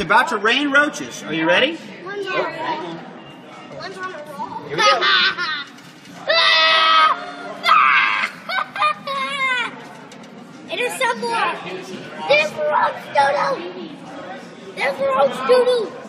It's about to rain roaches. Are you ready? One's on a roll. One's on a roll. Here we go. Intercept one. There's roach doodle.